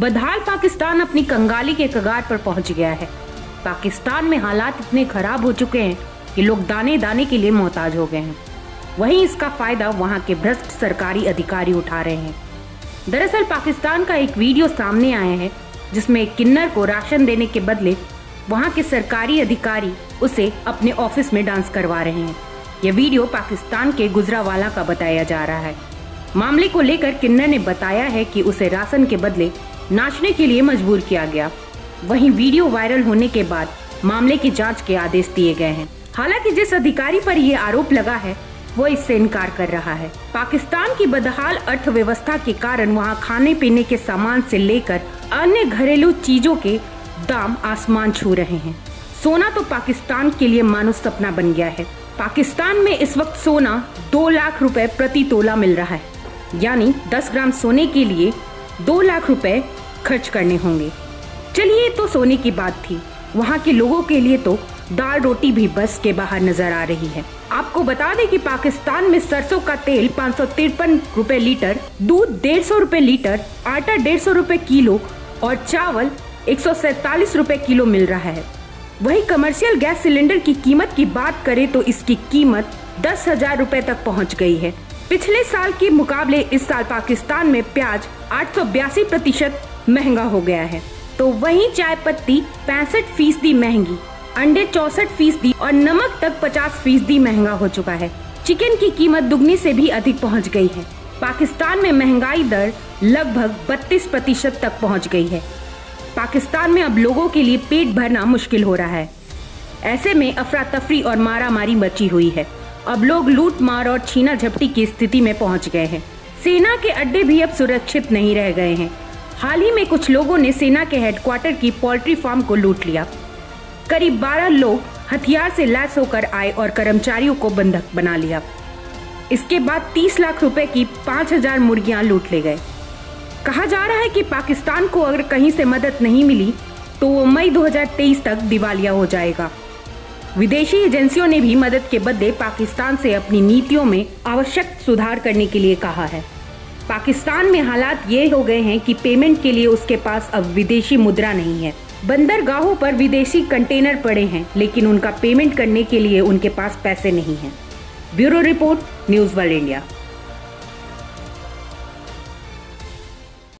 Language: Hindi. बदहाल पाकिस्तान अपनी कंगाली के कगार पर पहुंच गया है। पाकिस्तान में हालात इतने खराब हो चुके हैं कि लोग दाने दाने के लिए मोहताज हो गए हैं। वहीं इसका फायदा वहां के भ्रष्ट सरकारी अधिकारी उठा रहे हैं। दरअसल पाकिस्तान का एक वीडियो सामने आया है जिसमें एक किन्नर को राशन देने के बदले वहां के सरकारी अधिकारी उसे अपने ऑफिस में डांस करवा रहे हैं। यह वीडियो पाकिस्तान के गुजरावाला का बताया जा रहा है। मामले को लेकर किन्नर ने बताया है कि उसे राशन के बदले नाचने के लिए मजबूर किया गया। वहीं वीडियो वायरल होने के बाद मामले की जांच के आदेश दिए गए हैं। हालांकि जिस अधिकारी पर ये आरोप लगा है वो इससे इनकार कर रहा है। पाकिस्तान की बदहाल अर्थव्यवस्था के कारण वहाँ खाने पीने के सामान से लेकर अन्य घरेलू चीजों के दाम आसमान छू रहे हैं। सोना तो पाकिस्तान के लिए मानो सपना बन गया है। पाकिस्तान में इस वक्त सोना 2 लाख रुपए प्रति तोला मिल रहा है, यानी 10 ग्राम सोने के लिए 2 लाख रुपए खर्च करने होंगे। चलिए तो सोने की बात थी, वहाँ के लोगों के लिए तो दाल रोटी भी बस के बाहर नजर आ रही है। आपको बता दें कि पाकिस्तान में सरसों का तेल 553 रुपए लीटर, दूध 150 रुपए लीटर, आटा 150 रुपए किलो और चावल 147 रुपए किलो मिल रहा है। वही कमर्शियल गैस सिलेंडर की कीमत की बात करें तो इसकी कीमत 10,000 रुपए तक पहुंच गई है। पिछले साल के मुकाबले इस साल पाकिस्तान में प्याज 882% महंगा हो गया है, तो वहीं चाय पत्ती 65% महंगी, अंडे 64% और नमक तक 50% महंगा हो चुका है। चिकन की कीमत दुगनी से भी अधिक पहुंच गई है। पाकिस्तान में महंगाई दर लगभग 32% तक पहुंच गई है। पाकिस्तान में अब लोगों के लिए पेट भरना मुश्किल हो रहा है। ऐसे में अफरा तफरी और मारामारी मची हुई है। अब लोग लूट मार और छीना झपटी की स्थिति में पहुँच गए हैं। सेना के अड्डे भी अब सुरक्षित नहीं रह गए हैं। हाल ही में कुछ लोगों ने सेना के हेडक्वार्टर की पोल्ट्री फार्म को लूट लिया। करीब 12 लोग हथियार से लैस होकर आए और कर्मचारियों को बंधक बना लिया। इसके बाद 30 लाख रुपए की 5000 मुर्गियां लूट ले गए। कहा जा रहा है कि पाकिस्तान को अगर कहीं से मदद नहीं मिली तो वो मई 2023 तक दिवालिया हो जाएगा। विदेशी एजेंसियों ने भी मदद के बदले पाकिस्तान से अपनी नीतियों में आवश्यक सुधार करने के लिए कहा है। पाकिस्तान में हालात ये हो गए हैं कि पेमेंट के लिए उसके पास अब विदेशी मुद्रा नहीं है। बंदरगाहों पर विदेशी कंटेनर पड़े हैं, लेकिन उनका पेमेंट करने के लिए उनके पास पैसे नहीं हैं। Bureau report, news world India.